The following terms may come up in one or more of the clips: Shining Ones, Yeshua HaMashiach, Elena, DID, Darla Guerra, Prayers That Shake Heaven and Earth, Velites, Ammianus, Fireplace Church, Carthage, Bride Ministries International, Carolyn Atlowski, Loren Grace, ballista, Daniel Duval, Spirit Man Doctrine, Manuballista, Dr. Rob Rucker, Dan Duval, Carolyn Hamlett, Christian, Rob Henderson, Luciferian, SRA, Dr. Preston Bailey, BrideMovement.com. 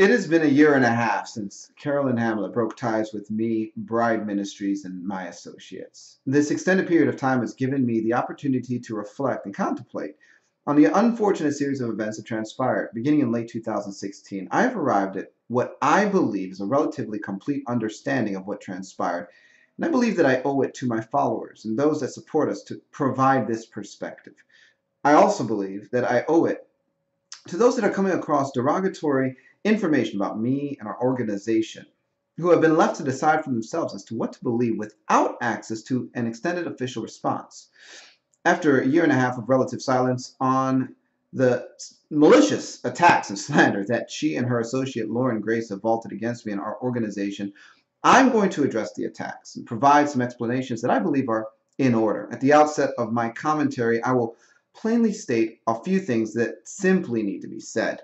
It has been a year and a half since Carolyn Hamlett broke ties with me, Bride Ministries, and my associates. This extended period of time has given me the opportunity to reflect and contemplate on the unfortunate series of events that transpired. Beginning in late 2016, I have arrived at what I believe is a relatively complete understanding of what transpired, and I believe that I owe it to my followers and those that support us to provide this perspective. I also believe that I owe it to those that are coming across derogatory information about me and our organization, who have been left to decide for themselves as to what to believe without access to an extended official response. After a year and a half of relative silence on the malicious attacks and slander that she and her associate Loren Grace have vaulted against me and our organization, I'm going to address the attacks and provide some explanations that I believe are in order. At the outset of my commentary, I will plainly state a few things that simply need to be said.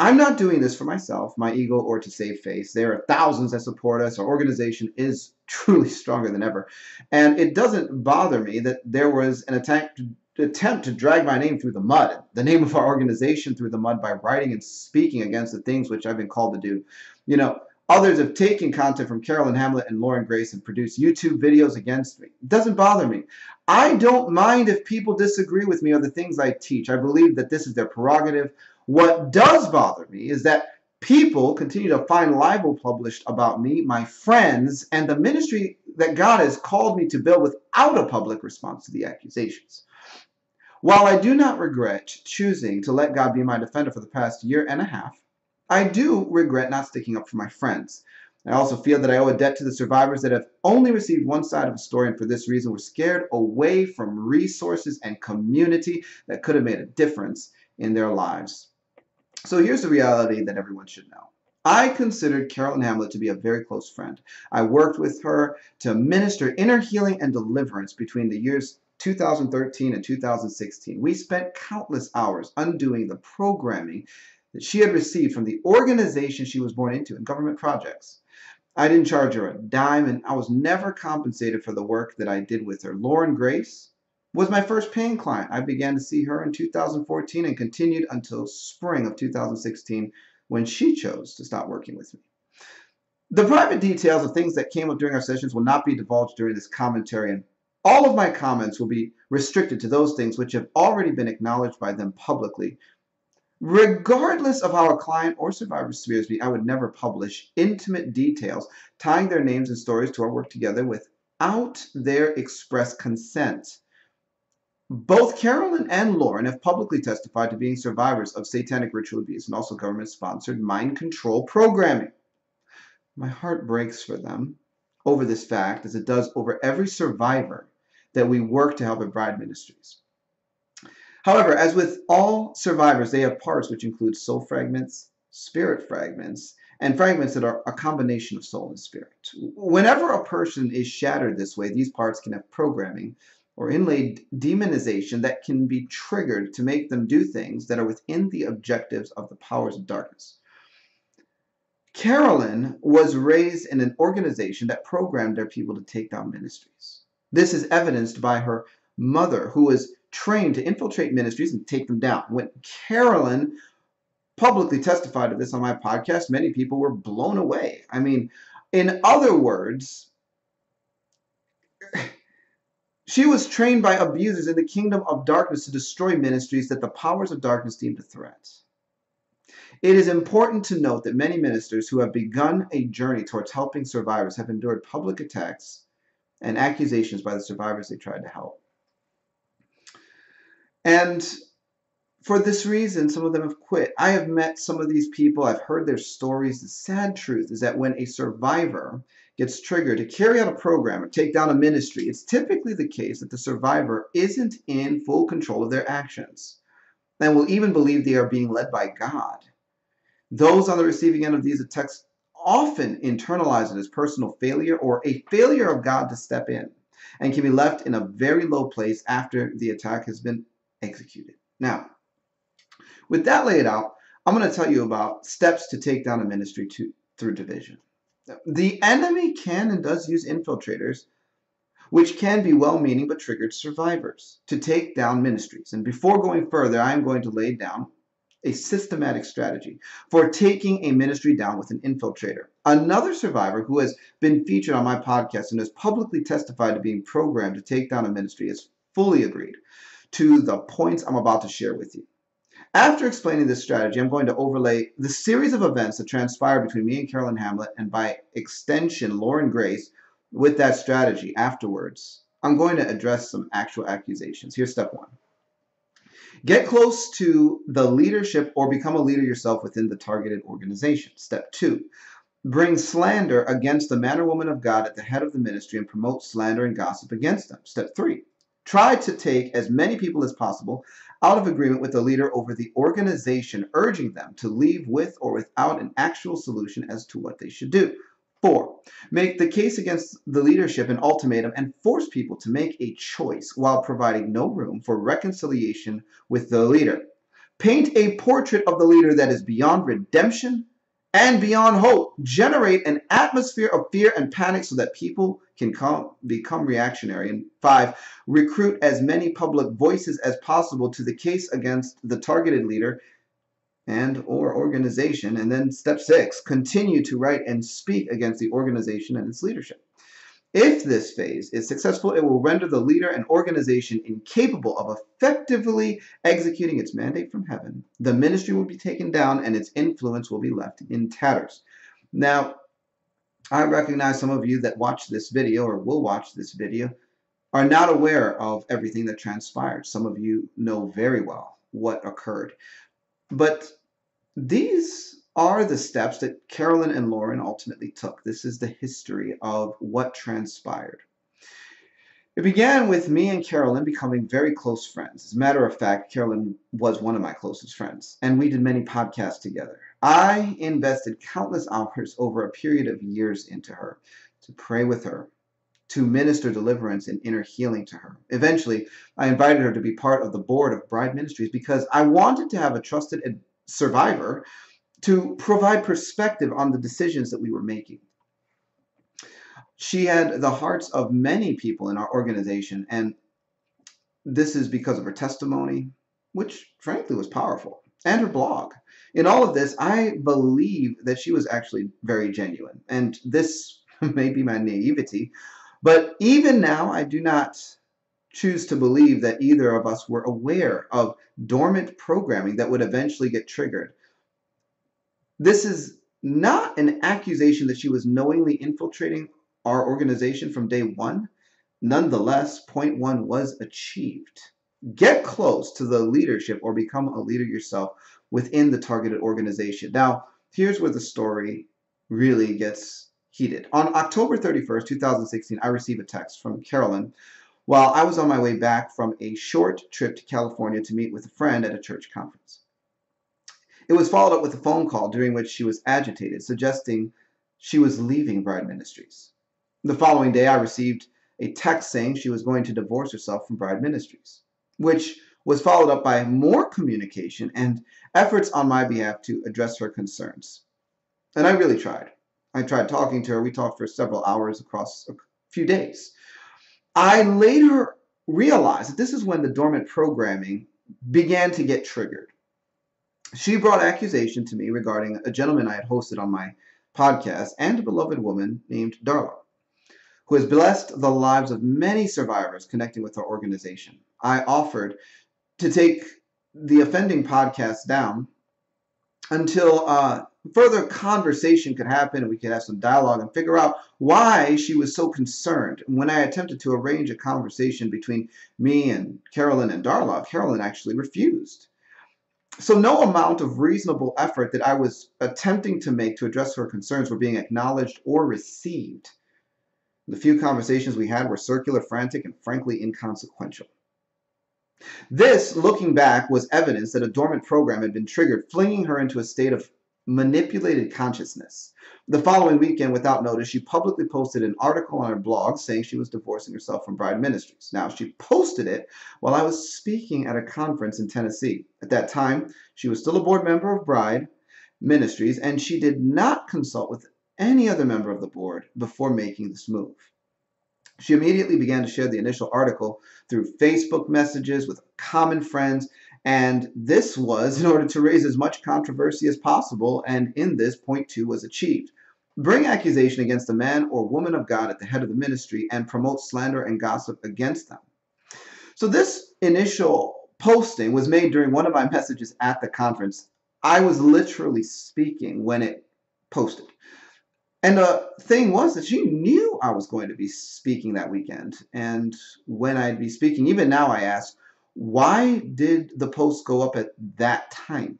I'm not doing this for myself, my ego, or to save face. There are thousands that support us. Our organization is truly stronger than ever. And it doesn't bother me that there was an attempt to drag my name through the mud, the name of our organization through the mud, by writing and speaking against the things which I've been called to do. You know, others have taken content from Carolyn Hamlett and Loren Grace and produced YouTube videos against me. It doesn't bother me. I don't mind if people disagree with me or the things I teach. I believe that this is their prerogative. What does bother me is that people continue to find libel published about me, my friends, and the ministry that God has called me to build without a public response to the accusations. While I do not regret choosing to let God be my defender for the past year and a half, I do regret not sticking up for my friends. I also feel that I owe a debt to the survivors that have only received one side of a story, and for this reason were scared away from resources and community that could have made a difference in their lives. So here's the reality that everyone should know. I considered Carolyn Hamlett to be a very close friend. I worked with her to minister inner healing and deliverance between the years 2013 and 2016. We spent countless hours undoing the programming that she had received from the organization she was born into and government projects. I didn't charge her a dime, and I was never compensated for the work that I did with her. Loren Grace was my first paying client. I began to see her in 2014 and continued until spring of 2016 when she chose to stop working with me. The private details of things that came up during our sessions will not be divulged during this commentary, and all of my comments will be restricted to those things which have already been acknowledged by them publicly. Regardless of how a client or survivor spears me, I would never publish intimate details tying their names and stories to our work together without their express consent. Both Carolyn and Loren have publicly testified to being survivors of satanic ritual abuse and also government-sponsored mind control programming. My heart breaks for them over this fact, as it does over every survivor that we work to help at Bride Ministries. However, as with all survivors, they have parts which include soul fragments, spirit fragments, and fragments that are a combination of soul and spirit. Whenever a person is shattered this way, these parts can have programming or inlaid demonization that can be triggered to make them do things that are within the objectives of the powers of darkness. Carolyn was raised in an organization that programmed their people to take down ministries. This is evidenced by her mother, who was trained to infiltrate ministries and take them down. When Carolyn publicly testified to this on my podcast, many people were blown away. I mean, in other words, she was trained by abusers in the kingdom of darkness to destroy ministries that the powers of darkness deemed a threat. It is important to note that many ministers who have begun a journey towards helping survivors have endured public attacks and accusations by the survivors they tried to help. And for this reason, some of them have quit. I have met some of these people. I've heard their stories. The sad truth is that when a survivor gets triggered to carry out a program or take down a ministry, it's typically the case that the survivor isn't in full control of their actions and will even believe they are being led by God. Those on the receiving end of these attacks often internalize it as personal failure or a failure of God to step in, and can be left in a very low place after the attack has been executed. Now, with that laid out, I'm going to tell you about steps to take down a ministry through division. The enemy can and does use infiltrators, which can be well-meaning but triggered survivors, to take down ministries. And before going further, I am going to lay down a systematic strategy for taking a ministry down with an infiltrator. Another survivor who has been featured on my podcast and has publicly testified to being programmed to take down a ministry has fully agreed to the points I'm about to share with you. After explaining this strategy, I'm going to overlay the series of events that transpired between me and Carolyn Hamlett, and by extension, Loren Grace, with that strategy. Afterwards, I'm going to address some actual accusations. Here's step one. Get close to the leadership or become a leader yourself within the targeted organization. Step two. Bring slander against the man or woman of God at the head of the ministry and promote slander and gossip against them. Step three. Try to take as many people as possible out of agreement with the leader over the organization, urging them to leave with or without an actual solution as to what they should do. Four, make the case against the leadership an ultimatum and force people to make a choice while providing no room for reconciliation with the leader. Paint a portrait of the leader that is beyond redemption and beyond hope. Generate an atmosphere of fear and panic so that people can become reactionary. And five, recruit as many public voices as possible to the case against the targeted leader and or organization. And then step six, continue to write and speak against the organization and its leadership. If this phase is successful, it will render the leader and organization incapable of effectively executing its mandate from heaven. The ministry will be taken down and its influence will be left in tatters. Now, I recognize some of you that watch this video or will watch this video are not aware of everything that transpired. Some of you know very well what occurred. But these are the steps that Carolyn and Loren ultimately took. This is the history of what transpired. It began with me and Carolyn becoming very close friends. As a matter of fact, Carolyn was one of my closest friends, and we did many podcasts together. I invested countless hours over a period of years into her, to pray with her, to minister deliverance and inner healing to her. Eventually, I invited her to be part of the board of Bride Ministries because I wanted to have a trusted survivor to provide perspective on the decisions that we were making. She had the hearts of many people in our organization, and this is because of her testimony, which frankly was powerful, and her blog. In all of this, I believe that she was actually very genuine, and this may be my naivety, but even now I do not choose to believe that either of us were aware of dormant programming that would eventually get triggered. This is not an accusation that she was knowingly infiltrating our organization from day one. Nonetheless, point one was achieved. Get close to the leadership or become a leader yourself within the targeted organization. Now, here's where the story really gets heated. On October 31st, 2016, I received a text from Carolyn while I was on my way back from a short trip to California to meet with a friend at a church conference. It was followed up with a phone call during which she was agitated, suggesting she was leaving Bride Ministries. The following day, I received a text saying she was going to divorce herself from Bride Ministries, which was followed up by more communication and efforts on my behalf to address her concerns. And I really tried. I tried talking to her. We talked for several hours across a few days. I later realized that this is when the dormant programming began to get triggered. She brought accusation to me regarding a gentleman I had hosted on my podcast and a beloved woman named Darla, who has blessed the lives of many survivors connecting with our organization. I offered to take the offending podcast down until further conversation could happen and we could have some dialogue and figure out why she was so concerned. When I attempted to arrange a conversation between me and Carolyn and Darla, Carolyn actually refused. So no amount of reasonable effort that I was attempting to make to address her concerns were being acknowledged or received. The few conversations we had were circular, frantic, and frankly inconsequential. This, looking back, was evidence that a dormant program had been triggered, flinging her into a state of manipulated consciousness. The following weekend, without notice, she publicly posted an article on her blog saying she was divorcing herself from Bride Ministries. Now, she posted it while I was speaking at a conference in Tennessee. At that time, she was still a board member of Bride Ministries, and she did not consult with any other member of the board before making this move. She immediately began to share the initial article through Facebook messages with common friends And this was in order to raise as much controversy as possible, and in this, point 2 was achieved. Bring accusation against a man or woman of God at the head of the ministry and promote slander and gossip against them. So this initial posting was made during one of my messages at the conference. I was literally speaking when it posted. And the thing was that she knew I was going to be speaking that weekend. And when I'd be speaking, even now I ask, why did the post go up at that time?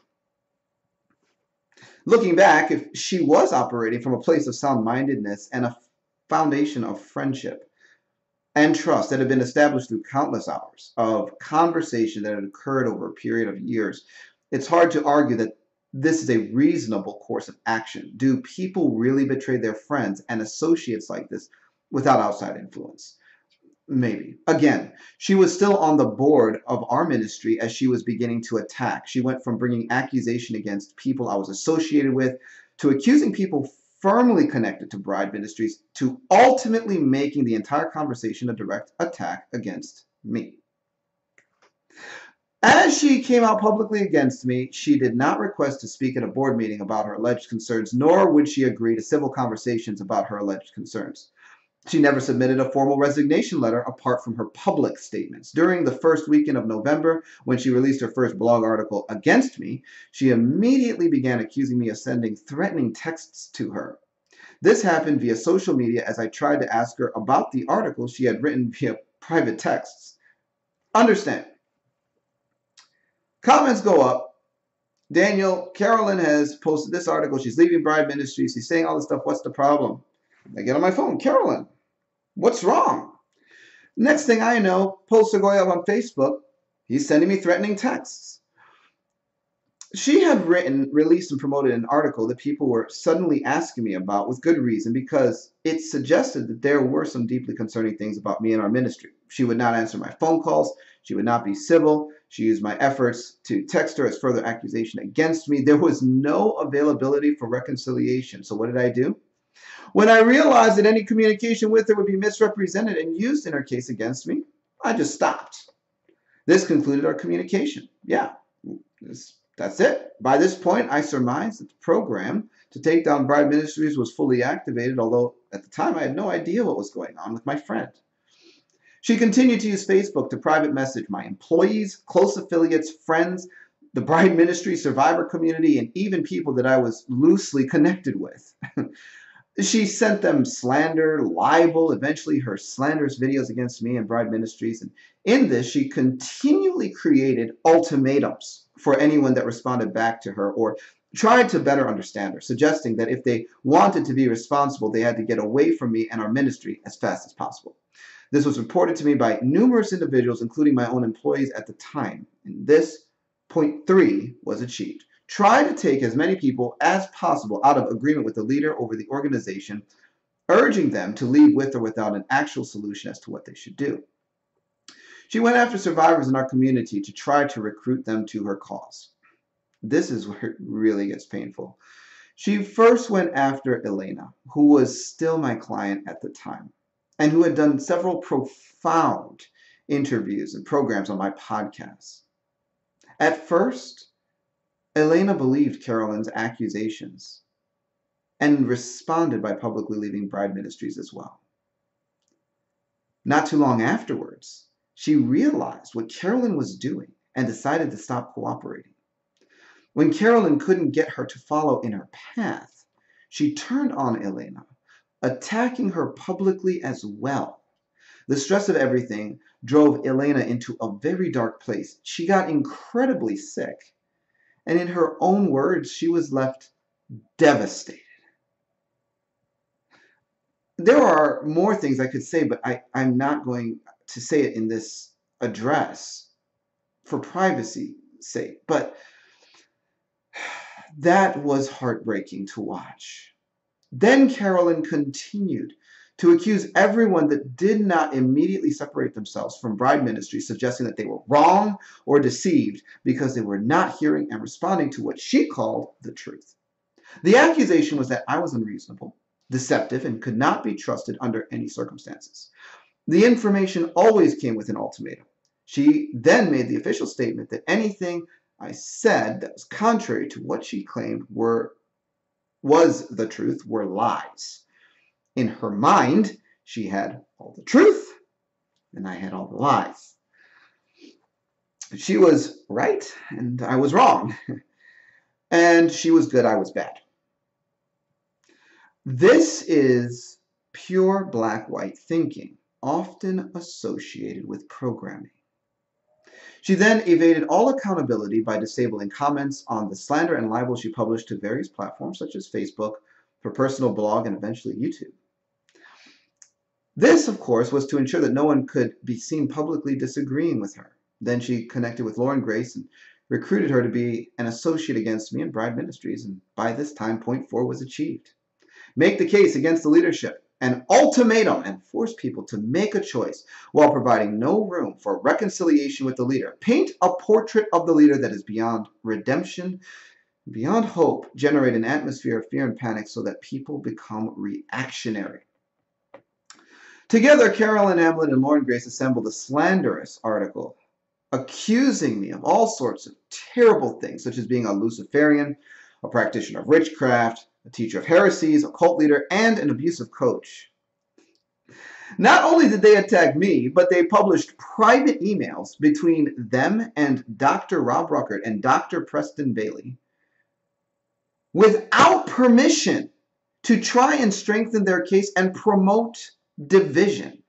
Looking back, if she was operating from a place of sound-mindedness and a foundation of friendship and trust that had been established through countless hours of conversation that had occurred over a period of years, it's hard to argue that this is a reasonable course of action. Do people really betray their friends and associates like this without outside influence? Maybe. Again, she was still on the board of our ministry as she was beginning to attack. She went from bringing accusation against people I was associated with to accusing people firmly connected to Bride Ministries to ultimately making the entire conversation a direct attack against me. As she came out publicly against me, she did not request to speak at a board meeting about her alleged concerns, nor would she agree to civil conversations about her alleged concerns. She never submitted a formal resignation letter apart from her public statements. During the first weekend of November, when she released her first blog article against me, she immediately began accusing me of sending threatening texts to her. This happened via social media as I tried to ask her about the article she had written via private texts. Understand. Comments go up. Daniel, Carolyn has posted this article. She's leaving Bride Ministries. She's saying all this stuff. What's the problem? I get on my phone. Carolyn, what's wrong? Next thing I know, posts are going up on Facebook. He's sending me threatening texts. She had written, released, and promoted an article that people were suddenly asking me about with good reason because it suggested that there were some deeply concerning things about me and our ministry. She would not answer my phone calls. She would not be civil. She used my efforts to text her as further accusation against me. There was no availability for reconciliation. So what did I do? When I realized that any communication with her would be misrepresented and used in her case against me, I just stopped. This concluded our communication. Yeah, that's it. By this point, I surmised that the program to take down Bride Ministries was fully activated, although at the time I had no idea what was going on with my friend. She continued to use Facebook to private message my employees, close affiliates, friends, the Bride Ministry, survivor community, and even people that I was loosely connected with. She sent them slander, libel, eventually her slanderous videos against me and Bride Ministries. And in this, she continually created ultimatums for anyone that responded back to her or tried to better understand her, suggesting that if they wanted to be responsible, they had to get away from me and our ministry as fast as possible. This was reported to me by numerous individuals, including my own employees at the time. And this, point 3, was achieved. Try to take as many people as possible out of agreement with the leader over the organization, urging them to leave with or without an actual solution as to what they should do. She went after survivors in our community to try to recruit them to her cause. This is where it really gets painful. She first went after Elena, who was still my client at the time, and who had done several profound interviews and programs on my podcast. At first, Elena believed Carolyn's accusations and responded by publicly leaving Bride Ministries as well. Not too long afterwards, she realized what Carolyn was doing and decided to stop cooperating. When Carolyn couldn't get her to follow in her path, she turned on Elena, attacking her publicly as well. The stress of everything drove Elena into a very dark place. She got incredibly sick. And in her own words, she was left devastated. There are more things I could say, but I'm not going to say it in this address for privacy's sake. But that was heartbreaking to watch. Then Carolyn continued to accuse everyone that did not immediately separate themselves from Bride Ministry, suggesting that they were wrong or deceived because they were not hearing and responding to what she called the truth. The accusation was that I was unreasonable, deceptive, and could not be trusted under any circumstances. The information always came with an ultimatum. She then made the official statement that anything I said that was contrary to what she claimed was the truth were lies. In her mind, she had all the truth, and I had all the lies. She was right, and I was wrong. And she was good, I was bad. This is pure black-white thinking, often associated with programming. She then evaded all accountability by disabling comments on the slander and libel she published to various platforms such as Facebook, her personal blog, and eventually YouTube. This, of course, was to ensure that no one could be seen publicly disagreeing with her. Then she connected with Loren Grace and recruited her to be an associate against me in Bride Ministries, and by this time, point 4 was achieved. Make the case against the leadership, an ultimatum, and force people to make a choice while providing no room for reconciliation with the leader. Paint a portrait of the leader that is beyond redemption, beyond hope. Generate an atmosphere of fear and panic so that people become reactionary. Together, Carolyn Hamlett and Loren Grace assembled a slanderous article accusing me of all sorts of terrible things, such as being a Luciferian, a practitioner of witchcraft, a teacher of heresies, a cult leader, and an abusive coach. Not only did they attack me, but they published private emails between them and Dr. Rob Rucker and Dr. Preston Bailey without permission to try and strengthen their case and promote division.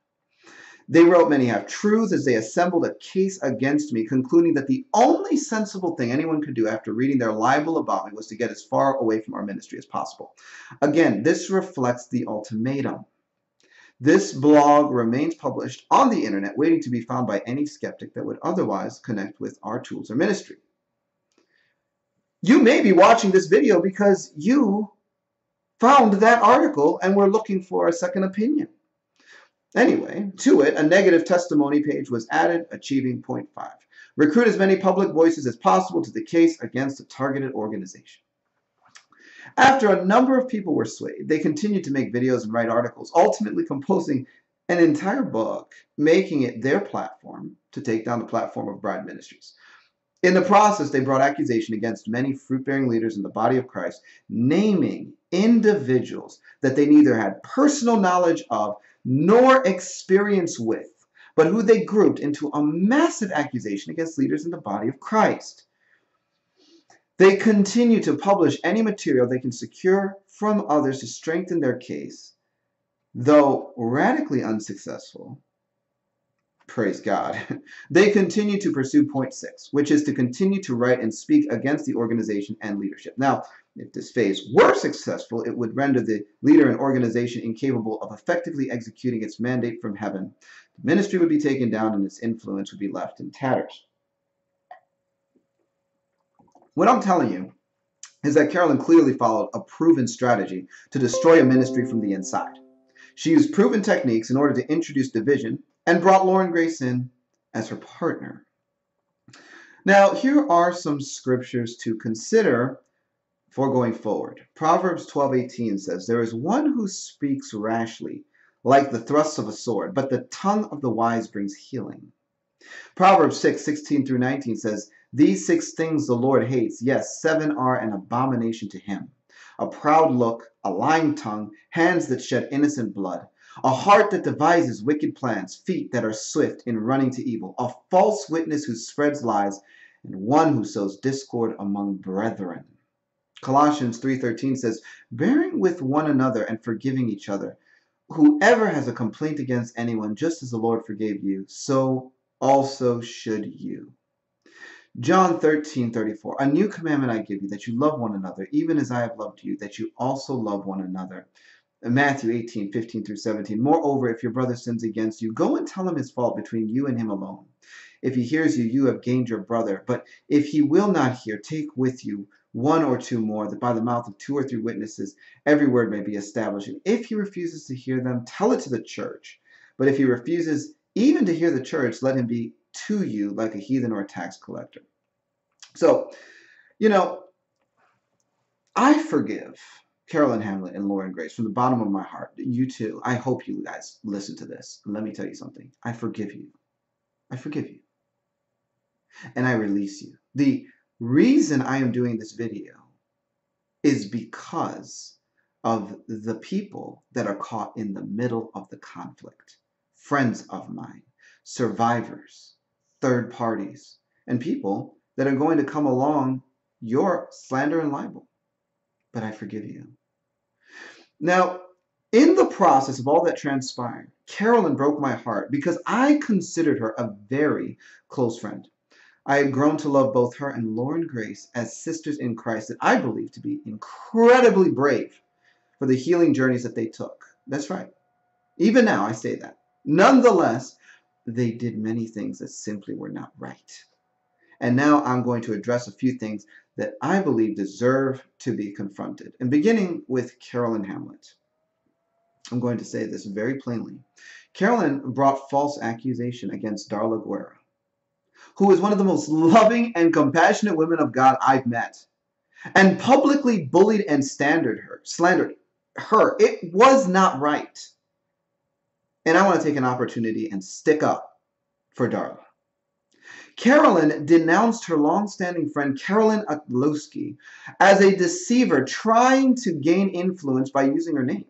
They wrote many half-truths as they assembled a case against me, concluding that the only sensible thing anyone could do after reading their libel about me was to get as far away from our ministry as possible. Again, this reflects the ultimatum. This blog remains published on the internet, waiting to be found by any skeptic that would otherwise connect with our tools or ministry. You may be watching this video because you found that article and were looking for a second opinion. Anyway, to it, a negative testimony page was added, achieving point 5. Recruit as many public voices as possible to the case against a targeted organization. After a number of people were swayed, they continued to make videos and write articles, ultimately composing an entire book, making it their platform to take down the platform of Bride Ministries. In the process, they brought accusation against many fruit-bearing leaders in the body of Christ, naming individuals that they neither had personal knowledge of nor experience with, but who they grouped into a massive accusation against leaders in the body of Christ. They continue to publish any material they can secure from others to strengthen their case, though radically unsuccessful. Praise God. They continue to pursue point 6, which is to continue to write and speak against the organization and leadership. Now, if this phase were successful, it would render the leader and organization incapable of effectively executing its mandate from heaven. The ministry would be taken down and its influence would be left in tatters. What I'm telling you is that Carolyn clearly followed a proven strategy to destroy a ministry from the inside. She used proven techniques in order to introduce division, and brought Loren Grace in as her partner. Now, here are some scriptures to consider for going forward. Proverbs 12:18 says, "There is one who speaks rashly, like the thrusts of a sword, but the tongue of the wise brings healing." Proverbs 6:16 through 19 says, "These 6 things the Lord hates, yes, 7 are an abomination to him: a proud look, a lying tongue, hands that shed innocent blood, a heart that devises wicked plans, feet that are swift in running to evil, a false witness who spreads lies, and one who sows discord among brethren." Colossians 3:13 says, "Bearing with one another and forgiving each other. Whoever has a complaint against anyone, just as the Lord forgave you, so also should you." John 13:34, "A new commandment I give you, that you love one another, even as I have loved you, that you also love one another." Matthew 18:15 through 17, "Moreover, if your brother sins against you, go and tell him his fault between you and him alone. If he hears you, you have gained your brother. But if he will not hear, take with you one or two more, that by the mouth of 2 or 3 witnesses every word may be established. And if he refuses to hear them, tell it to the church. But if he refuses even to hear the church, let him be to you like a heathen or a tax collector." So, you know, I forgive Carolyn Hamlett and Loren Grace from the bottom of my heart. You too. I hope you guys listen to this. Let me tell you something. I forgive you. I forgive you. and I release you. The reason I am doing this video is because of the people that are caught in the middle of the conflict. Friends of mine, survivors, third parties, and people that are going to come along your slander and libel. But I forgive you. Now, in the process of all that transpired, Carolyn broke my heart because I considered her a very close friend. I had grown to love both her and Loren Grace as sisters in Christ that I believe to be incredibly brave for the healing journeys that they took. That's right. Even now, I say that. Nonetheless, they did many things that simply were not right. And now I'm going to address a few things that I believe deserve to be confronted. And beginning with Carolyn Hamlett. I'm going to say this very plainly. Carolyn brought false accusation against Darla Guerra, who is one of the most loving and compassionate women of God I've met, and publicly bullied and slandered her. It was not right. And I want to take an opportunity and stick up for Darla. Carolyn denounced her long-standing friend Carolyn Atlowski as a deceiver trying to gain influence by using her name.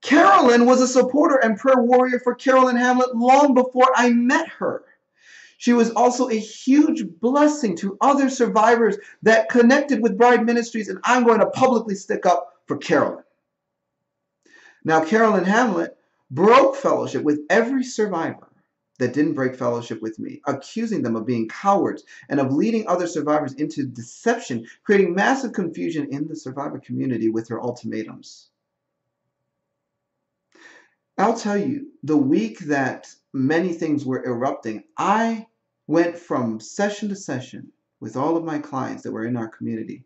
Carolyn was a supporter and prayer warrior for Carolyn Hamlett long before I met her. She was also a huge blessing to other survivors that connected with Bride Ministries, and I'm going to publicly stick up for Carolyn. Now, Carolyn Hamlett broke fellowship with every survivor that didn't break fellowship with me, accusing them of being cowards and of leading other survivors into deception, creating massive confusion in the survivor community with her ultimatums. I'll tell you, the week that many things were erupting, I went from session to session with all of my clients that were in our community,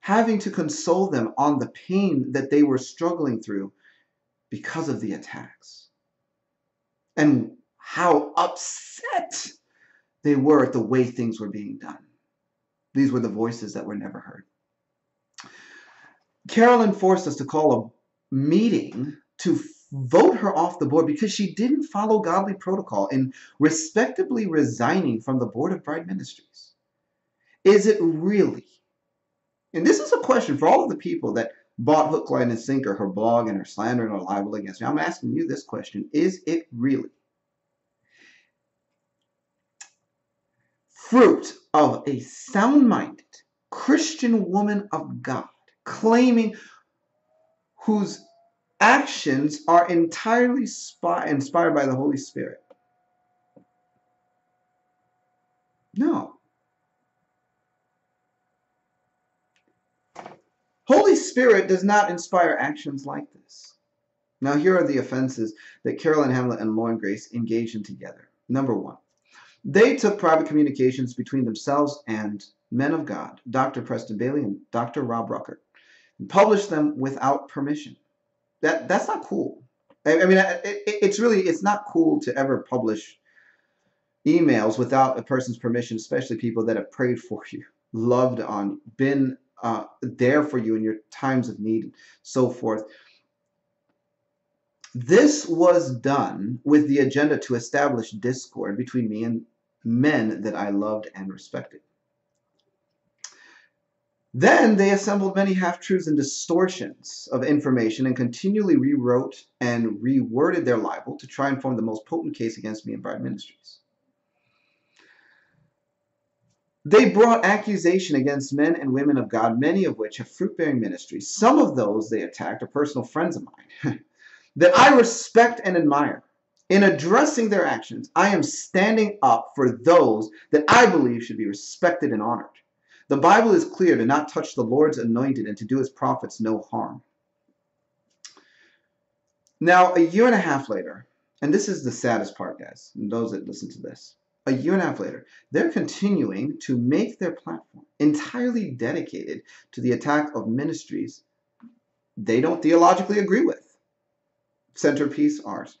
having to console them on the pain that they were struggling through because of the attacks and how upset they were at the way things were being done. These were the voices that were never heard. Carolyn forced us to call a meeting to vote her off the board because she didn't follow godly protocol in respectably resigning from the board of Bride Ministries. Is it really? And this is a question for all of the people that bought hook, line, and sinker, her blog and her slander and her libel against me. I'm asking you this question. Is it really? Fruit of a sound-minded Christian woman of God claiming whose actions are entirely inspired by the Holy Spirit. No. Holy Spirit does not inspire actions like this. Now, here are the offenses that Carolyn Hamlett and Loren Grace engaged in together. Number one, they took private communications between themselves and men of God, Dr. Preston Bailey and Dr. Rob Rucker, and published them without permission. That's not cool. I mean, it's not cool to ever publish emails without a person's permission, especially people that have prayed for you, loved on, been there for you in your times of need, and so forth. This was done with the agenda to establish discord between me and men that I loved and respected. Then they assembled many half-truths and distortions of information and continually rewrote and reworded their libel to try and form the most potent case against me and Bride Ministries. They brought accusation against men and women of God, many of which have fruit-bearing ministries. Some of those they attacked are personal friends of mine that I respect and admire. In addressing their actions, I am standing up for those that I believe should be respected and honored. The Bible is clear to not touch the Lord's anointed and to do his prophets no harm. Now, a year and a half later, and this is the saddest part, guys, and those that listen to this, a year and a half later, they're continuing to make their platform entirely dedicated to the attack of ministries they don't theologically agree with. Centerpiece ours.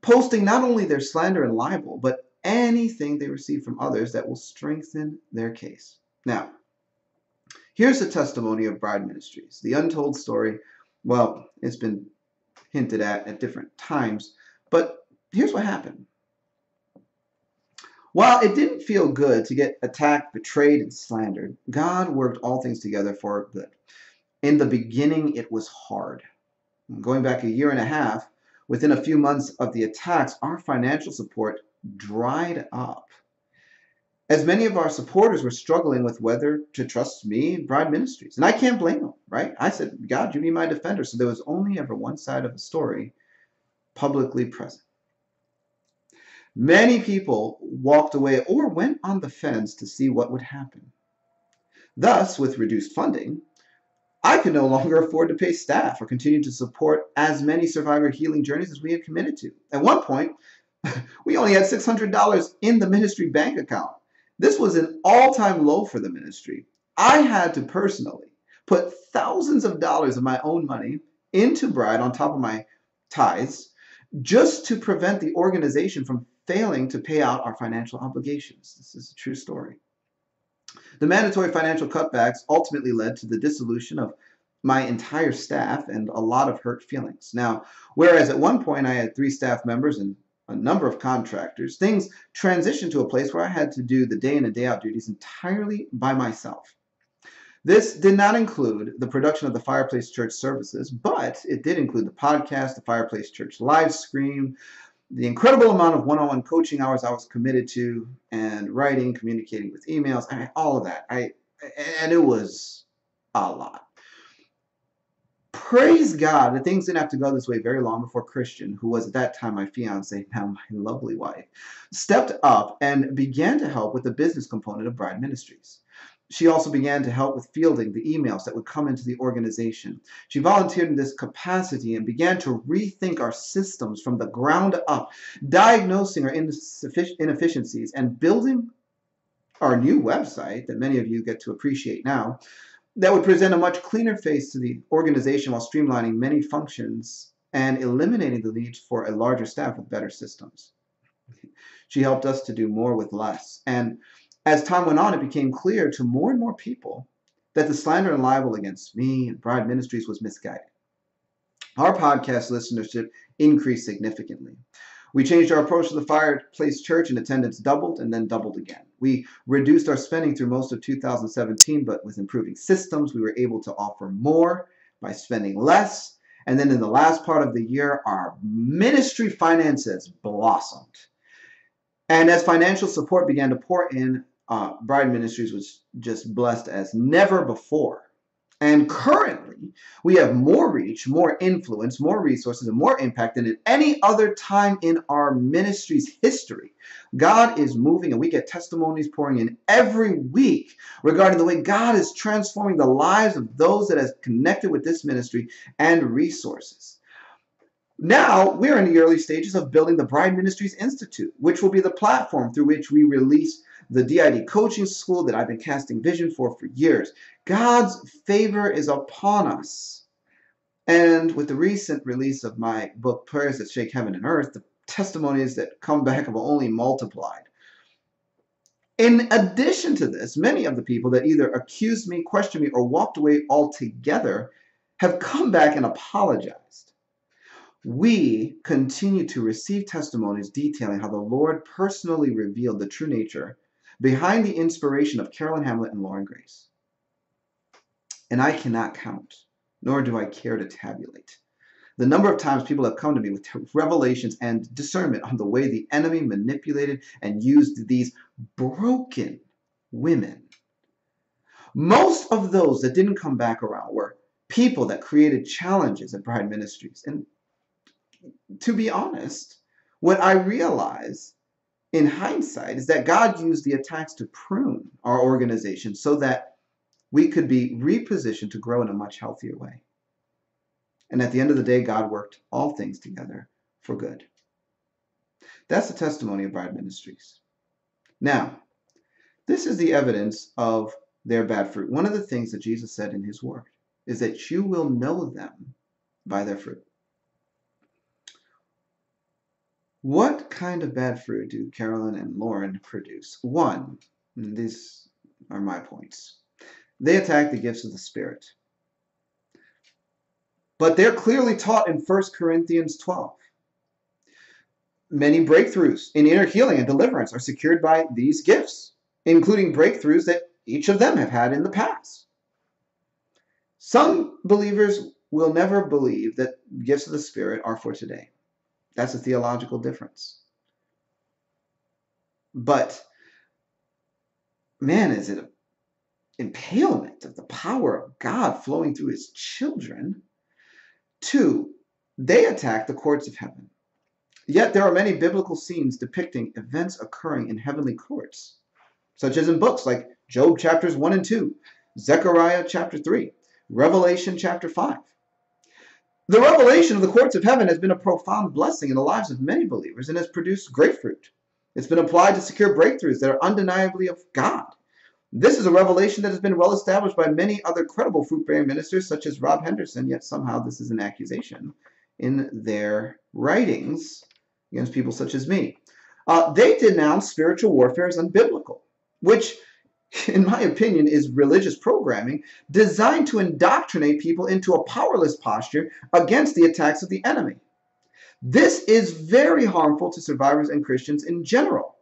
Posting not only their slander and libel, but anything they receive from others that will strengthen their case. Now, here's a testimony of Bride Ministries. The untold story, well, it's been hinted at different times, but here's what happened. While it didn't feel good to get attacked, betrayed, and slandered, God worked all things together for good. In the beginning, it was hard. Going back a year and a half, within a few months of the attacks, our financial support dried up, as many of our supporters were struggling with whether to trust me and Bride Ministries. And I can't blame them, right? I said, God, you be my defender. So there was only ever one side of a story publicly present. Many people walked away or went on the fence to see what would happen. Thus, with reduced funding, I could no longer afford to pay staff or continue to support as many survivor healing journeys as we had committed to. At one point, we only had $600 in the ministry bank account. This was an all-time low for the ministry. I had to personally put thousands of dollars of my own money into Bride on top of my tithes just to prevent the organization from failing to pay out our financial obligations. This is a true story. The mandatory financial cutbacks ultimately led to the dissolution of my entire staff and a lot of hurt feelings. Now, whereas at one point I had 3 staff members and a number of contractors, things transitioned to a place where I had to do the day in and day out duties entirely by myself. This did not include the production of the Fireplace Church services, but it did include the podcast, the Fireplace Church live stream, the incredible amount of one-on-one coaching hours I was committed to, and writing, communicating with emails, I mean, all of that. And it was a lot. Praise God that things didn't have to go this way very long before Christian, who was at that time my fiance, now my lovely wife, stepped up and began to help with the business component of Bride Ministries. She also began to help with fielding the emails that would come into the organization. She volunteered in this capacity and began to rethink our systems from the ground up, diagnosing our inefficiencies and building our new website that many of you get to appreciate now, that would present a much cleaner face to the organization while streamlining many functions and eliminating the need for a larger staff with better systems. She helped us to do more with less. And as time went on, it became clear to more and more people that the slander and libel against me and Bride Ministries was misguided. Our podcast listenership increased significantly. We changed our approach to the Fireplace Church, and attendance doubled and then doubled again. We reduced our spending through most of 2017, but with improving systems, we were able to offer more by spending less. And then in the last part of the year, our ministry finances blossomed. And as financial support began to pour in, Bride Ministries was just blessed as never before. And currently, we have more reach, more influence, more resources, and more impact than at any other time in our ministry's history. God is moving, and we get testimonies pouring in every week regarding the way God is transforming the lives of those that have connected with this ministry and resources. Now, we're in the early stages of building the Bride Ministries Institute, which will be the platform through which we release the DID coaching school that I've been casting vision for years. God's favor is upon us. And with the recent release of my book, Prayers That Shake Heaven and Earth, the testimonies that come back have only multiplied. In addition to this, many of the people that either accused me, questioned me, or walked away altogether have come back and apologized. We continue to receive testimonies detailing how the Lord personally revealed the true nature behind the inspiration of Carolyn Hamlett and Loren Grace. And I cannot count, nor do I care to tabulate, the number of times people have come to me with revelations and discernment on the way the enemy manipulated and used these broken women. Most of those that didn't come back around were people that created challenges at Bride Ministries. And to be honest, what I realize in hindsight is that God used the attacks to prune our organization so that we could be repositioned to grow in a much healthier way. And at the end of the day, God worked all things together for good. That's the testimony of Bride Ministries. Now, this is the evidence of their bad fruit. One of the things that Jesus said in his word is that you will know them by their fruit. What kind of bad fruit do Carolyn and Loren produce? One, and these are my points, they attack the gifts of the Spirit. But they're clearly taught in 1 Corinthians 12. Many breakthroughs in inner healing and deliverance are secured by these gifts, including breakthroughs that each of them have had in the past. Some believers will never believe that gifts of the Spirit are for today. That's a theological difference. But, man, is it an impalement of the power of God flowing through his children. 2, they attack the courts of heaven. Yet there are many biblical scenes depicting events occurring in heavenly courts, such as in books like Job chapters 1 and 2, Zechariah chapter 3, Revelation chapter 5. The revelation of the courts of heaven has been a profound blessing in the lives of many believers and has produced great fruit. It's been applied to secure breakthroughs that are undeniably of God. This is a revelation that has been well established by many other credible fruit-bearing ministers such as Rob Henderson, yet somehow this is an accusation in their writings against people such as me. They denounce spiritual warfare as unbiblical, which, in my opinion, is religious programming designed to indoctrinate people into a powerless posture against the attacks of the enemy. This is very harmful to survivors and Christians in general.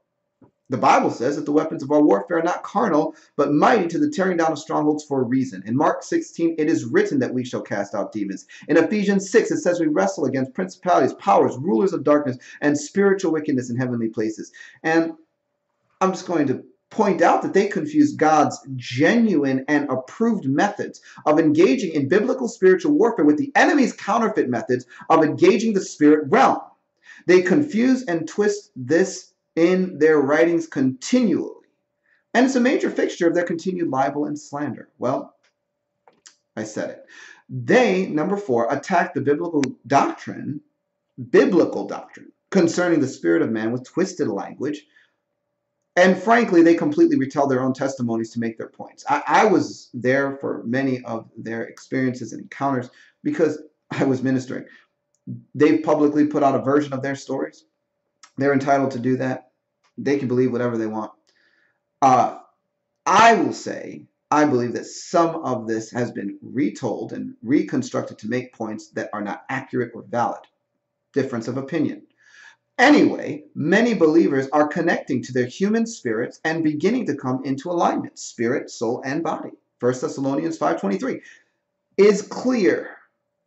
The Bible says that the weapons of our warfare are not carnal, but mighty to the tearing down of strongholds for a reason. In Mark 16, it is written that we shall cast out demons. In Ephesians 6, it says we wrestle against principalities, powers, rulers of darkness, and spiritual wickedness in heavenly places. And I'm just going to point out that they confuse God's genuine and approved methods of engaging in biblical spiritual warfare with the enemy's counterfeit methods of engaging the spirit realm. They confuse and twist this in their writings continually. And it's a major fixture of their continued libel and slander. Well, I said it. They, number 4, attack the biblical doctrine concerning the spirit of man with twisted language. And frankly, they completely retell their own testimonies to make their points. I was there for many of their experiences and encounters because I was ministering. They've publicly put out a version of their stories. They're entitled to do that. They can believe whatever they want. I will say, I believe that some of this has been retold and reconstructed to make points that are not accurate or valid. Difference of opinion. Anyway, many believers are connecting to their human spirits and beginning to come into alignment. Spirit, soul, and body. 1 Thessalonians 5:23 is clear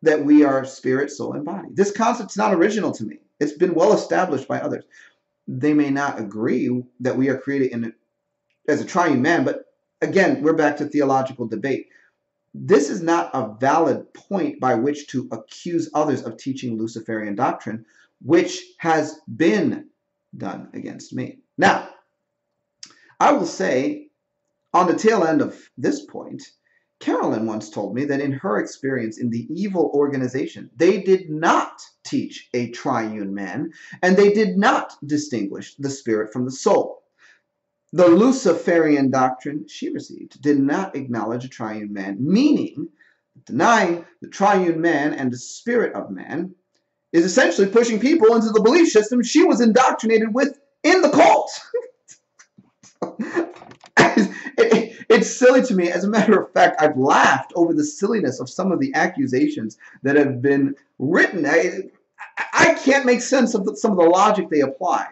that we are spirit, soul, and body. This concept's not original to me. It's been well established by others. They may not agree that we are created as a triune man, but again, we're back to theological debate. This is not a valid point by which to accuse others of teaching Luciferian doctrine, which has been done against me. Now, I will say, on the tail end of this point, Carolyn once told me that in her experience in the evil organization, they did not teach a triune man, and they did not distinguish the spirit from the soul. The Luciferian doctrine she received did not acknowledge a triune man, meaning denying the triune man and the spirit of man is essentially pushing people into the belief system she was indoctrinated with in the cult. It's silly to me. As a matter of fact, I've laughed over the silliness of some of the accusations that have been written. I can't make sense of some of the logic they apply.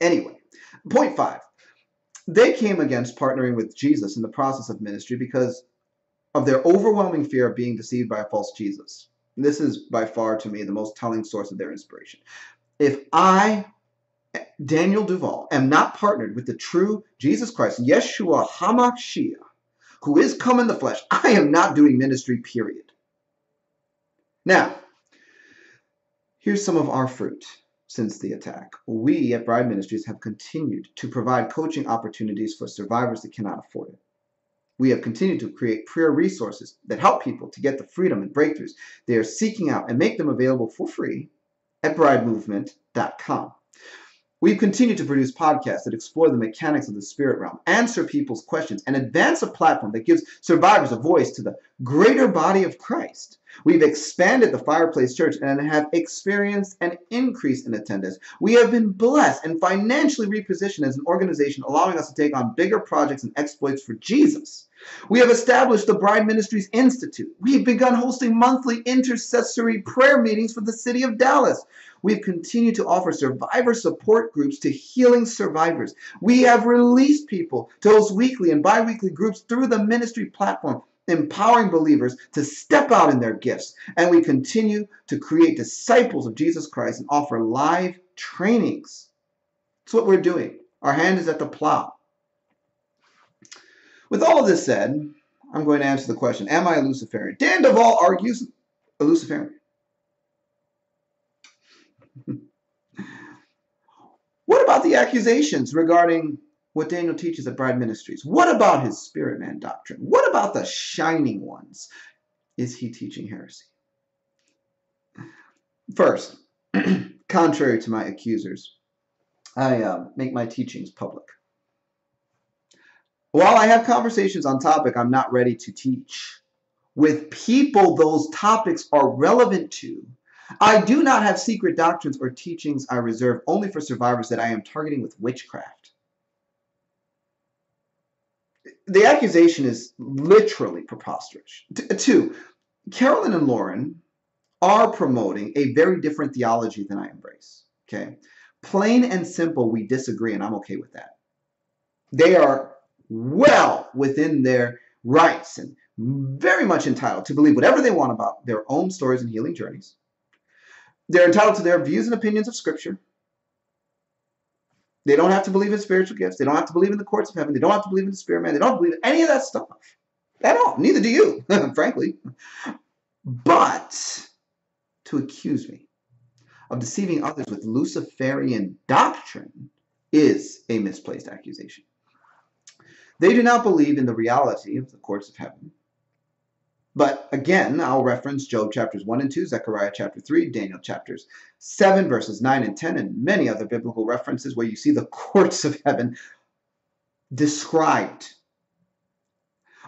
Anyway, point 5. They came against partnering with Jesus in the process of ministry because of their overwhelming fear of being deceived by a false Jesus. This is by far, to me, the most telling source of their inspiration. If I, Daniel Duval, am not partnered with the true Jesus Christ, Yeshua HaMashiach, who is come in the flesh, I am not doing ministry, period. Now, here's some of our fruit since the attack. We at Bride Ministries have continued to provide coaching opportunities for survivors that cannot afford it. We have continued to create prayer resources that help people to get the freedom and breakthroughs they are seeking out and make them available for free at BrideMovement.com. We've continued to produce podcasts that explore the mechanics of the spirit realm, answer people's questions, and advance a platform that gives survivors a voice to the greater body of Christ. We've expanded the Fireplace Church and have experienced an increase in attendance. We have been blessed and financially repositioned as an organization, allowing us to take on bigger projects and exploits for Jesus. We have established the Bride Ministries Institute. We've begun hosting monthly intercessory prayer meetings for the city of Dallas. We've continued to offer survivor support groups to healing survivors. We have released people to host weekly and biweekly groups through the ministry platform, empowering believers to step out in their gifts. And we continue to create disciples of Jesus Christ and offer live trainings. That's what we're doing. Our hand is at the plow. With all of this said, I'm going to answer the question, am I a Luciferian? Dan Duval argues a Luciferian. What about the accusations regarding what Daniel teaches at Bride Ministries? What about his Spirit Man Doctrine? What about the Shining Ones? Is he teaching heresy? First, contrary to my accusers, I make my teachings public. While I have conversations on topic I'm not ready to teach with people those topics are relevant to, I do not have secret doctrines or teachings I reserve only for survivors that I am targeting with witchcraft. The accusation is literally preposterous. Two, Carolyn and Loren are promoting a very different theology than I embrace. Okay? Plain and simple, we disagree, and I'm okay with that. They are well within their rights and very much entitled to believe whatever they want about their own stories and healing journeys. They're entitled to their views and opinions of Scripture. They don't have to believe in spiritual gifts. They don't have to believe in the courts of heaven. They don't have to believe in the Spirit Man. They don't have to believe in any of that stuff at all. Neither do you, frankly. But to accuse me of deceiving others with Luciferian doctrine is a misplaced accusation. They do not believe in the reality of the courts of heaven. But again, I'll reference Job chapters 1 and 2, Zechariah chapter 3, Daniel chapters 7, verses 9 and 10, and many other biblical references where you see the courts of heaven described.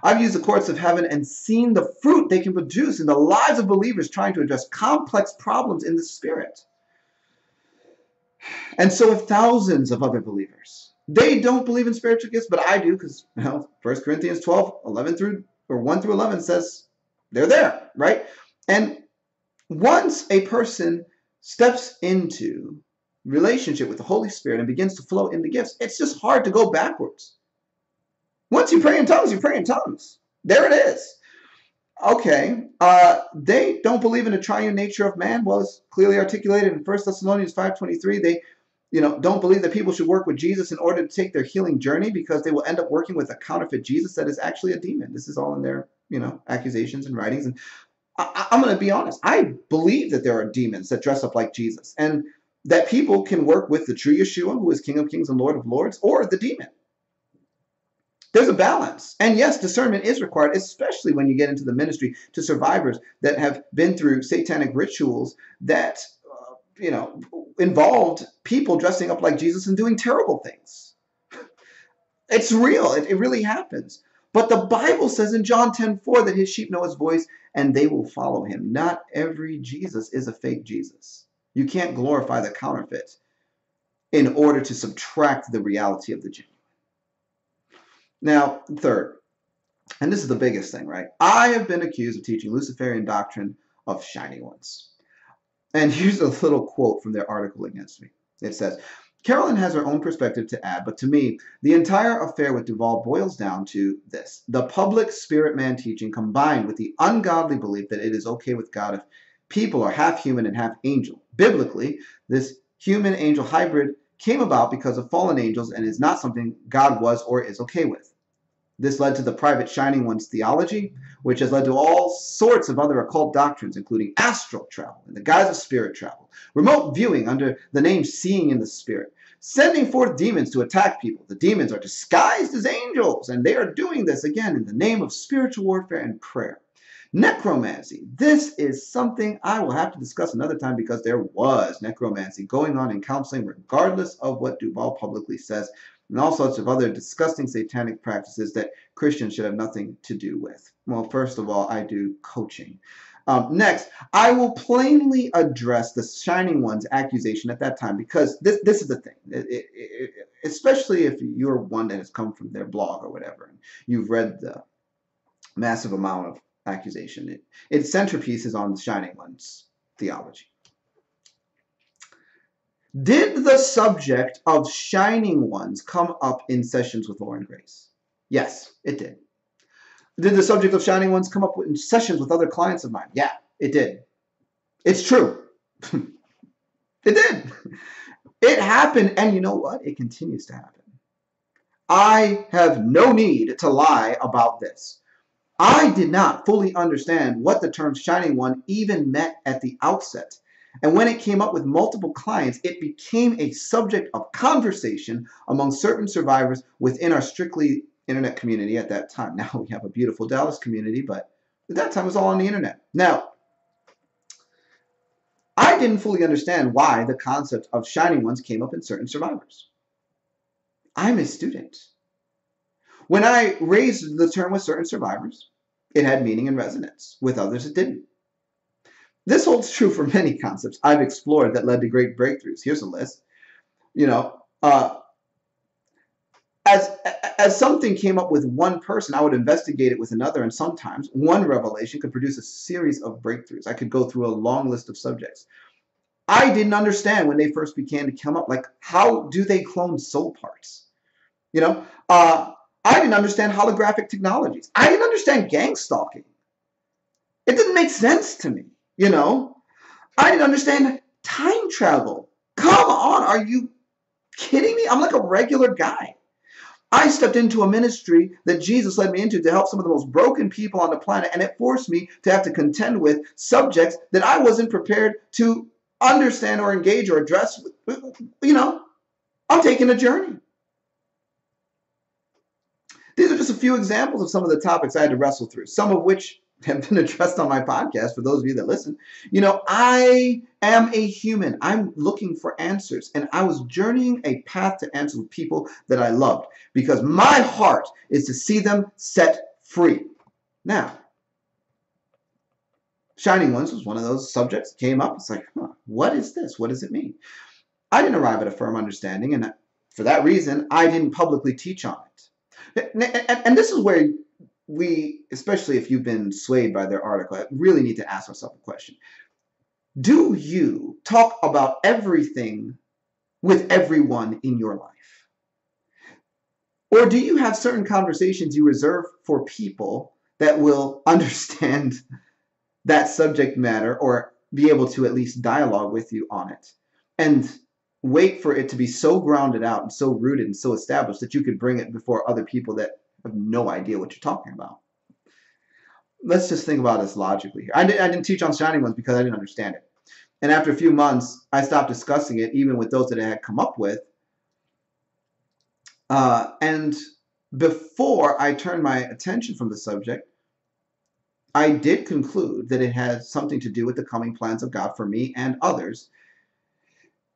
I've used the courts of heaven and seen the fruit they can produce in the lives of believers trying to address complex problems in the spirit. And so have thousands of other believers. They don't believe in spiritual gifts, but I do, because, you know, 1 Corinthians 12, 11 through, or 1 through 11 says they're there, right? And once a person steps into relationship with the Holy Spirit and begins to flow in the gifts, it's just hard to go backwards. Once you pray in tongues, you pray in tongues. There it is. Okay, they don't believe in the triune nature of man. Well, it's clearly articulated in 1 Thessalonians 5:23. They don't believe that people should work with Jesus in order to take their healing journey because they will end up working with a counterfeit Jesus that is actually a demon. This is all in their, accusations and writings. And I'm going to be honest. I believe that there are demons that dress up like Jesus and that people can work with the true Yeshua, who is King of Kings and Lord of Lords, or the demon. There's a balance. And yes, discernment is required, especially when you get into the ministry to survivors that have been through satanic rituals that involved people dressing up like Jesus and doing terrible things. It's real. It really happens. But the Bible says in John 10:4 that his sheep know his voice and they will follow him. Not every Jesus is a fake Jesus. You can't glorify the counterfeit in order to subtract the reality of the genuine. Now, third, and this is the biggest thing, right? I have been accused of teaching Luciferian doctrine of Shining Ones. And here's a little quote from their article against me. It says, Carolyn has her own perspective to add, but to me, the entire affair with Duval boils down to this. The public spirit man teaching combined with the ungodly belief that it is okay with God if people are half human and half angel. Biblically, this human-angel hybrid came about because of fallen angels and is not something God was or is okay with. This led to the private Shining Ones theology, which has led to all sorts of other occult doctrines, including astral travel in the guise of spirit travel, remote viewing under the name seeing in the spirit, sending forth demons to attack people. The demons are disguised as angels, and they are doing this, again, in the name of spiritual warfare and prayer. Necromancy. This is something I will have to discuss another time because there was necromancy going on in counseling regardless of what Duval publicly says, and all sorts of other disgusting satanic practices that Christians should have nothing to do with. Well, first of all, I do coaching. Next, I will plainly address the Shining Ones accusation at that time because this is the thing, especially if you're one that has come from their blog or whatever, and you've read the massive amount of accusation. Its centerpiece is on the Shining Ones theology. Did the subject of Shining Ones come up in sessions with Loren Grace? Yes, it did. Did the subject of Shining Ones come up in sessions with other clients of mine? Yeah, it did. It's true. It did. It happened, and you know what? It continues to happen. I have no need to lie about this. I did not fully understand what the term Shining One even meant at the outset. And when it came up with multiple clients, it became a subject of conversation among certain survivors within our strictly internet community at that time. Now we have a beautiful Dallas community, but at that time it was all on the internet. Now, I didn't fully understand why the concept of Shining Ones came up in certain survivors. I'm a student. When I raised the term with certain survivors, it had meaning and resonance. With others, it didn't. This holds true for many concepts I've explored that led to great breakthroughs. Here's a list. You know, as something came up with one person, I would investigate it with another, and sometimes one revelation could produce a series of breakthroughs. I could go through a long list of subjects. I didn't understand when they first began to come up, like, how do they clone soul parts? You know, I didn't understand holographic technologies. I didn't understand gang stalking. It didn't make sense to me. You know, I didn't understand time travel. Come on, are you kidding me? I'm like a regular guy. I stepped into a ministry that Jesus led me into to help some of the most broken people on the planet, and it forced me to have to contend with subjects that I wasn't prepared to understand or engage or address. You know, I'm taking a journey. These are just a few examples of some of the topics I had to wrestle through, some of which have been addressed on my podcast for those of you that listen. You know, I am a human. I'm looking for answers. And I was journeying a path to answer with people that I loved because my heart is to see them set free. Now, Shining Ones was one of those subjects that came up. It's like, huh, what is this? What does it mean? I didn't arrive at a firm understanding. And for that reason, I didn't publicly teach on it. And this is where we, especially if you've been swayed by their article, really need to ask ourselves a question. Do you talk about everything with everyone in your life? Or do you have certain conversations you reserve for people that will understand that subject matter or be able to at least dialogue with you on it and wait for it to be so grounded out and so rooted and so established that you could bring it before other people that have no idea what you're talking about? Let's just think about this logically here. I didn't teach on Shining Ones because I didn't understand it. And after a few months, I stopped discussing it, even with those that I had come up with. And before I turned my attention from the subject, I did conclude that it had something to do with the coming plans of God for me and others.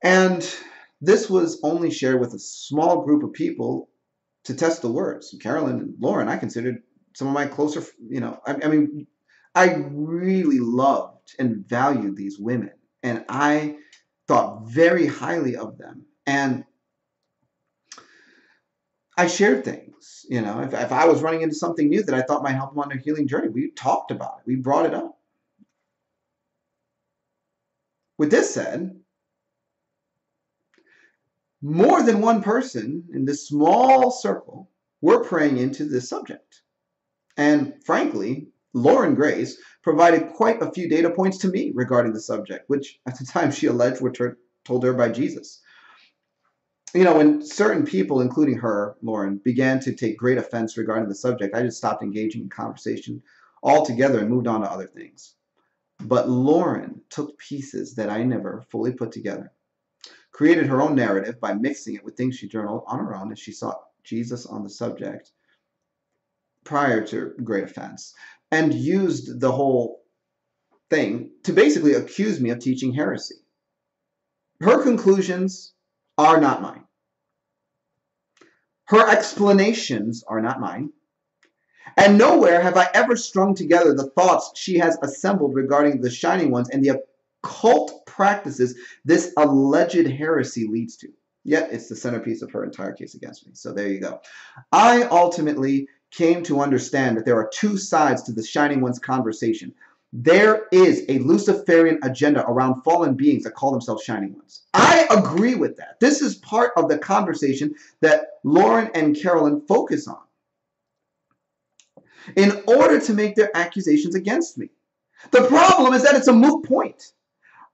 And this was only shared with a small group of people to test the words. Carolyn and Loren, I considered some of my closer, you know, I mean, I really loved and valued these women, and I thought very highly of them. And I shared things, you know, if I was running into something new that I thought might help them on their healing journey, we talked about it. We brought it up. With this said, more than one person in this small circle were praying into this subject. And frankly, Loren Grace provided quite a few data points to me regarding the subject, which at the time she alleged were told her by Jesus. You know, when certain people, including her, Loren, began to take great offense regarding the subject, I just stopped engaging in conversation altogether and moved on to other things. But Loren took pieces that I never fully put together, created her own narrative by mixing it with things she journaled on her own as she sought Jesus on the subject prior to great offense, and used the whole thing to basically accuse me of teaching heresy. Her conclusions are not mine. Her explanations are not mine. And nowhere have I ever strung together the thoughts she has assembled regarding the Shining Ones and the occult practices this alleged heresy leads to. Yet it's the centerpiece of her entire case against me. So there you go. I ultimately came to understand that there are two sides to the Shining Ones conversation. There is a Luciferian agenda around fallen beings that call themselves Shining Ones. I agree with that. This is part of the conversation that Loren and Carolyn focus on in order to make their accusations against me. The problem is that it's a moot point.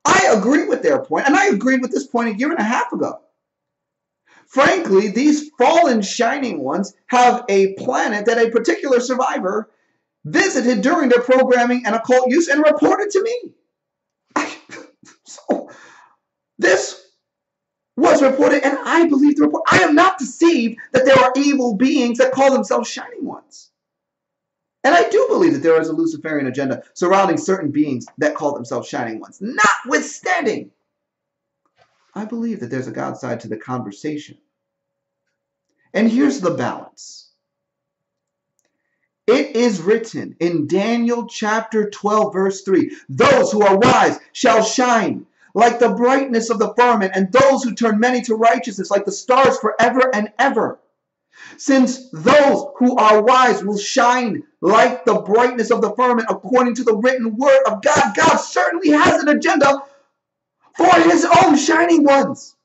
I agree with their point, and I agreed with this point a year and a half ago. Frankly, these fallen Shining Ones have a planet that a particular survivor visited during their programming and occult use and reported to me. So this was reported, and I believe the report. I am not deceived that there are evil beings that call themselves Shining Ones. And I do believe that there is a Luciferian agenda surrounding certain beings that call themselves Shining Ones. Notwithstanding, I believe that there's a God side to the conversation. And here's the balance. It is written in Daniel chapter 12, verse 3, "Those who are wise shall shine like the brightness of the firmament, and those who turn many to righteousness like the stars forever and ever. Since those who are wise will shine like the brightness of the firmament according to the written word of God." God certainly has an agenda for his own Shining Ones.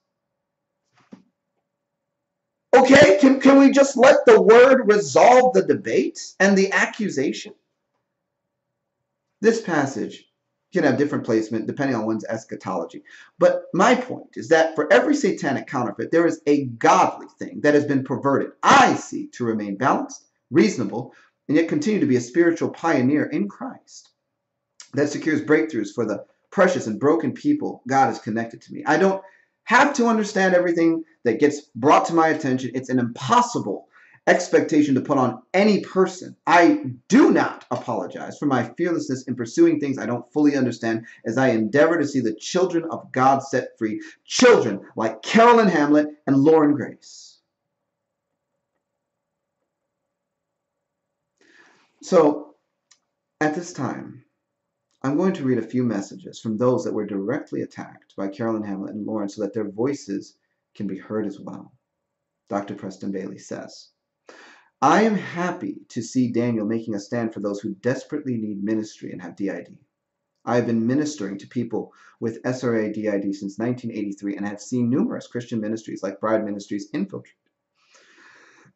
Okay, can we just let the word resolve the debate and the accusation? This passage can have different placement depending on one's eschatology. But my point is that for every satanic counterfeit, there is a godly thing that has been perverted. I seek to remain balanced, reasonable, and yet continue to be a spiritual pioneer in Christ that secures breakthroughs for the precious and broken people God has connected to me. I don't have to understand everything that gets brought to my attention. It's an impossible expectation to put on any person. I do not apologize for my fearlessness in pursuing things I don't fully understand as I endeavor to see the children of God set free, children like Carolyn Hamlett and Loren Grace. So at this time, I'm going to read a few messages from those that were directly attacked by Carolyn Hamlett and Loren so that their voices can be heard as well. Dr. Preston Bailey says, "I am happy to see Daniel making a stand for those who desperately need ministry and have DID. I have been ministering to people with SRA DID since 1983 and have seen numerous Christian ministries like Bride Ministries infiltrated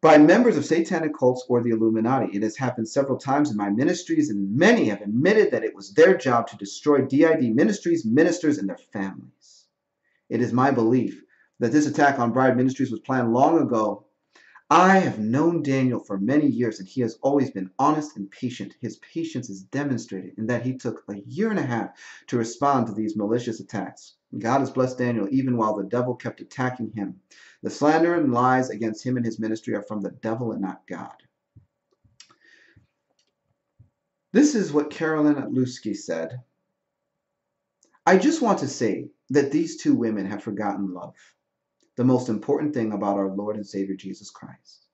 by members of satanic cults or the Illuminati. It has happened several times in my ministries, and many have admitted that it was their job to destroy DID ministries, ministers, and their families. It is my belief that this attack on Bride Ministries was planned long ago. I have known Daniel for many years, and he has always been honest and patient. His patience is demonstrated in that he took a year and a half to respond to these malicious attacks. God has blessed Daniel even while the devil kept attacking him. The slander and lies against him and his ministry are from the devil and not God." This is what Carolyn Atlowski said. "I just want to say that these two women have forgotten love, the most important thing about our Lord and Savior Jesus Christ.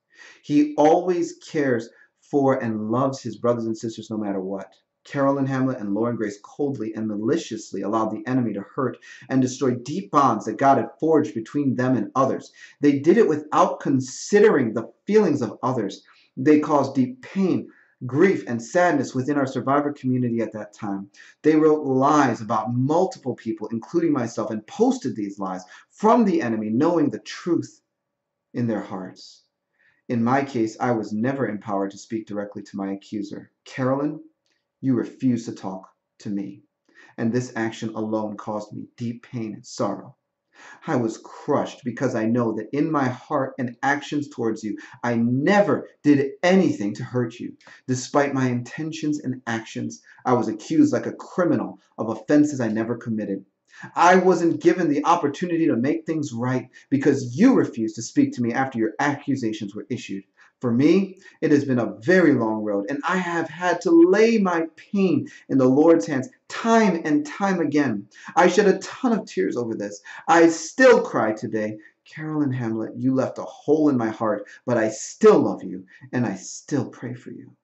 He always cares for and loves his brothers and sisters no matter what. Carolyn Hamlett and Loren Grace coldly and maliciously allowed the enemy to hurt and destroy deep bonds that God had forged between them and others. They did it without considering the feelings of others. They caused deep pain, grief, and sadness within our survivor community at that time. They wrote lies about multiple people, including myself, and posted these lies from the enemy, knowing the truth in their hearts. In my case, I was never empowered to speak directly to my accuser. Carolyn, you refused to talk to me, and this action alone caused me deep pain and sorrow. I was crushed because I know that in my heart and actions towards you, I never did anything to hurt you. Despite my intentions and actions, I was accused like a criminal of offenses I never committed. I wasn't given the opportunity to make things right because you refused to speak to me after your accusations were issued. For me, it has been a very long road, and I have had to lay my pain in the Lord's hands time and time again. I shed a ton of tears over this. I still cry today. Carolyn Hamlett, you left a hole in my heart, but I still love you, and I still pray for you."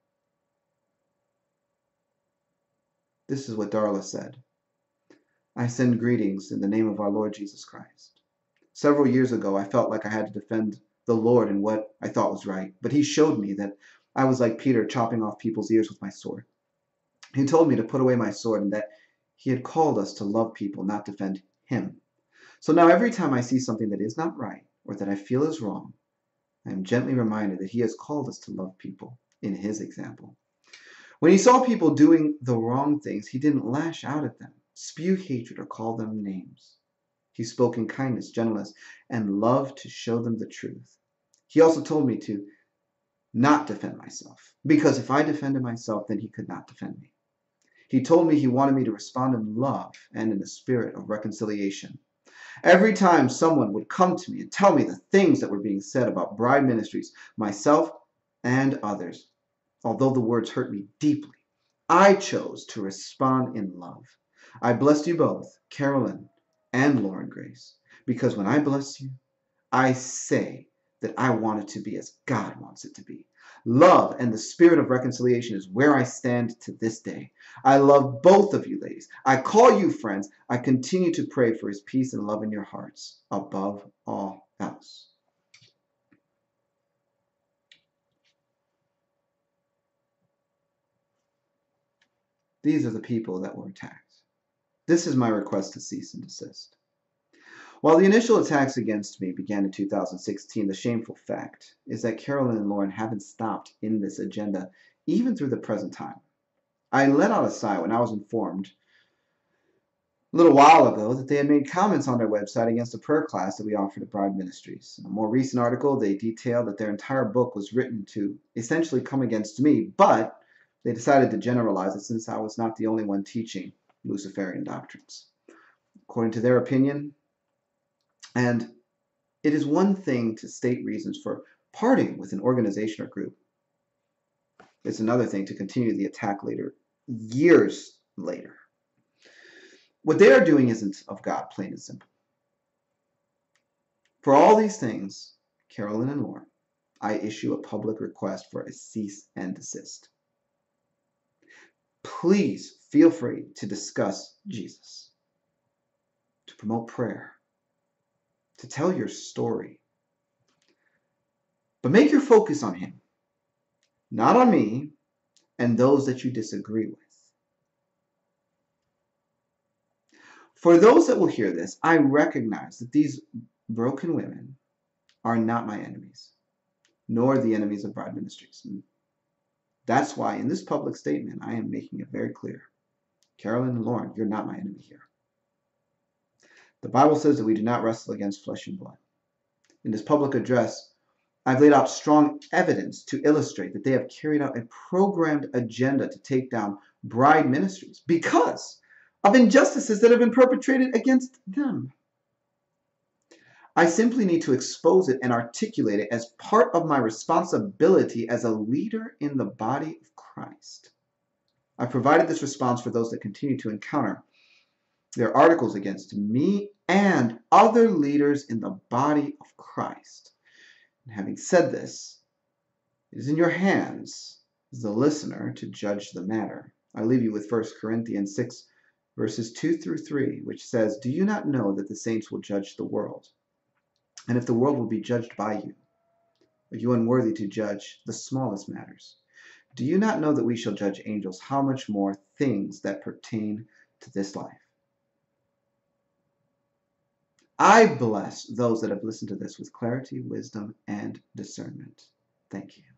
This is what Darla said. "I send greetings in the name of our Lord Jesus Christ. Several years ago, I felt like I had to defend the Lord and what I thought was right, but he showed me that I was like Peter, chopping off people's ears with my sword. He told me to put away my sword and that he had called us to love people, not defend him. So now every time I see something that is not right or that I feel is wrong, I am gently reminded that he has called us to love people in his example. When he saw people doing the wrong things, he didn't lash out at them, spew hatred, or call them names. He spoke in kindness, gentleness, and love to show them the truth. He also told me to not defend myself, because if I defended myself, then he could not defend me. He told me he wanted me to respond in love and in the spirit of reconciliation. Every time someone would come to me and tell me the things that were being said about Bride Ministries, myself and others, although the words hurt me deeply, I chose to respond in love. I blessed you both, Carolyn and Loren Grace, because when I bless you, I say that I want it to be as God wants it to be. Love and the spirit of reconciliation is where I stand to this day. I love both of you ladies. I call you friends. I continue to pray for his peace and love in your hearts above all else. These are the people that were attacked. This is my request to cease and desist. While the initial attacks against me began in 2016, the shameful fact is that Carolyn and Loren haven't stopped in this agenda even through the present time. I let out a sigh when I was informed a little while ago that they had made comments on their website against a prayer class that we offered at Bride Ministries. In a more recent article, they detailed that their entire book was written to essentially come against me, but they decided to generalize it since I was not the only one teaching Luciferian doctrines, according to their opinion. And it is one thing to state reasons for parting with an organization or group. It's another thing to continue the attack later, years later. What they are doing isn't of God, plain and simple. For all these things, Carolyn and Loren, I issue a public request for a cease and desist. Please feel free to discuss Jesus, to promote prayer, to tell your story. But make your focus on him, not on me and those that you disagree with. For those that will hear this, I recognize that these broken women are not my enemies, nor the enemies of Bride Ministries. And that's why in this public statement, I am making it very clear. Carolyn and Loren, you're not my enemy here. The Bible says that we do not wrestle against flesh and blood. In this public address, I've laid out strong evidence to illustrate that they have carried out a programmed agenda to take down Bride Ministries because of injustices that have been perpetrated against them. I simply need to expose it and articulate it as part of my responsibility as a leader in the body of Christ. I've provided this response for those that continue to encounter their articles against me and other leaders in the body of Christ. And having said this, it is in your hands as the listener to judge the matter. I leave you with 1 Corinthians 6, verses 2 through 3, which says, "Do you not know that the saints will judge the world? And if the world will be judged by you, are you unworthy to judge the smallest matters? Do you not know that we shall judge angels? How much more things that pertain to this life?" I bless those that have listened to this with clarity, wisdom, and discernment. Thank you.